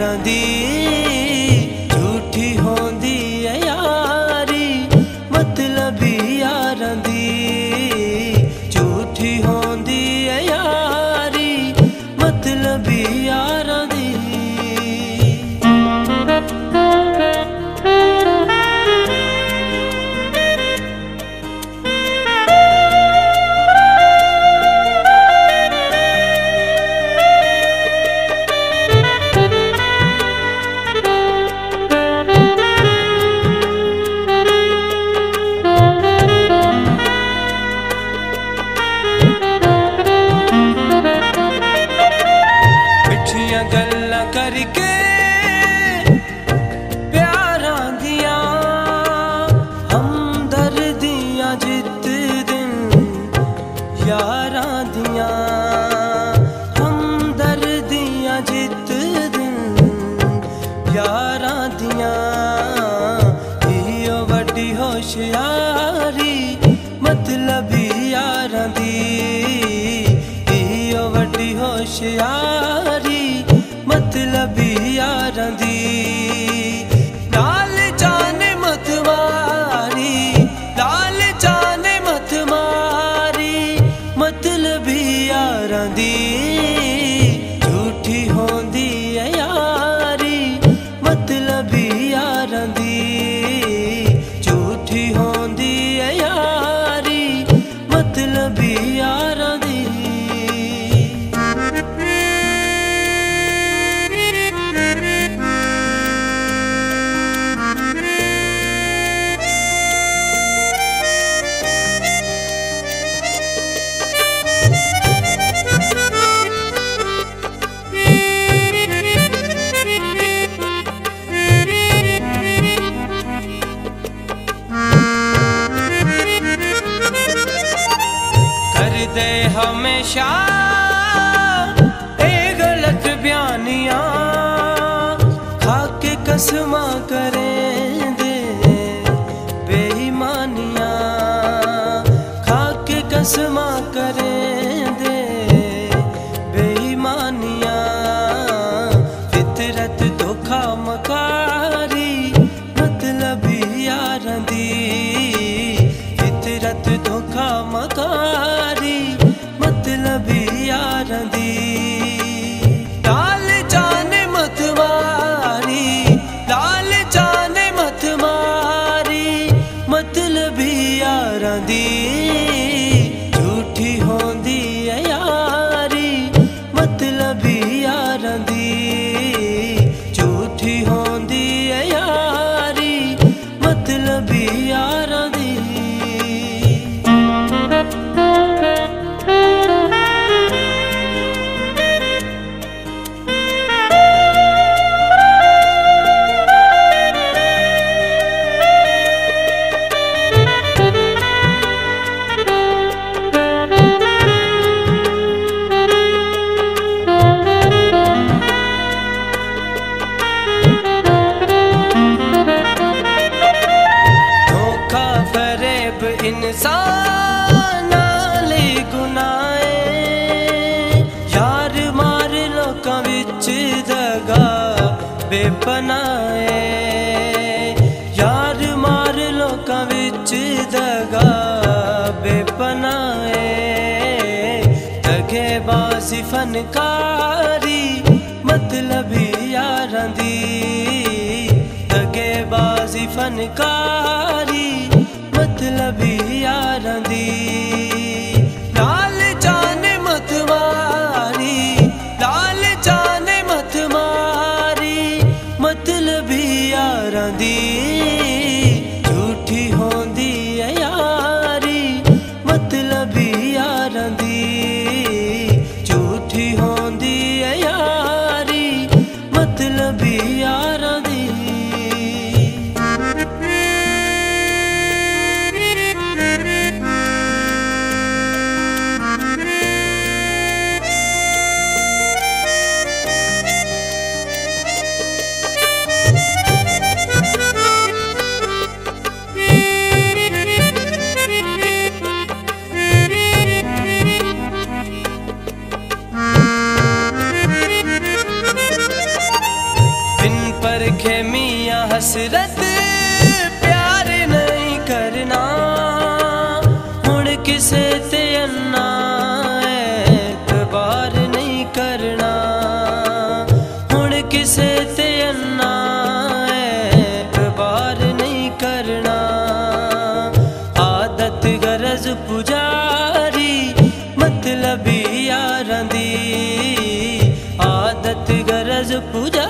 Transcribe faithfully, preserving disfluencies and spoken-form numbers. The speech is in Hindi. यारां दी झूठी होंदी ऐ यारी, मतलबी यारां दी झूठी होंदी ऐ यारी, मतलबी यारां दी। गल्ला करके प्यारा दिया हमदर्दियां जित दिन यारा दिया, हमदर्दियां जित दिन यारा दिया। इहो वड्डी होशियारी मतलबी यारा दी, इहो वड्डी होशियारी मतलबी यारां दी। लाल जाने मत मारी, लाल जाने मत मारी, मतलबी यारां दी झूठी होंदी ऐ यारी, मतलबी यारां दी झूठी होंदी ऐ यारी, मतलबी यारां दी। हमेशा ए गलत बयानियां खाके कसमा करें दे बेईमानियां, खाके कसमा करें दे बेईमानियां। फितरत धोखा मकारी मतलबी यारां दी, फितरत धोखा मकारी मतलबी यारां दी। लाल जाने मत मारी, लाल जाने मत मारी, मतलबी यारां दी झूठी होंदी ऐ यारी, मतलबी यारां दी झूठी होंदी ऐ यारी, मतलबी यारां दी। इंसान नाले गुनाए यार मार लोकां विच दगा बेपनाए, यार मार लोकां विच दगा बेपनाए। दगेबाजी फनकारी मतलबी यारां दी, दगेबाजी फनकारी मतलबी यारां दी। लाल जाने मत मारी, लाल जाने मत मारी, मतलबी यारां दी झूठी होंदी ऐ यारी, मतलबी यारां दी झूठी होंदी ऐ यारी, मतलबी यारां दी। देखे मियाँ हसरत प्यार नहीं करना हुण किसे ते अन्ना एतबार नहीं करना हुण किसे ते अन्ना एतबार नहीं करना आदत गरज पुजारी मतलब यारां दी आदत गरज पुजारी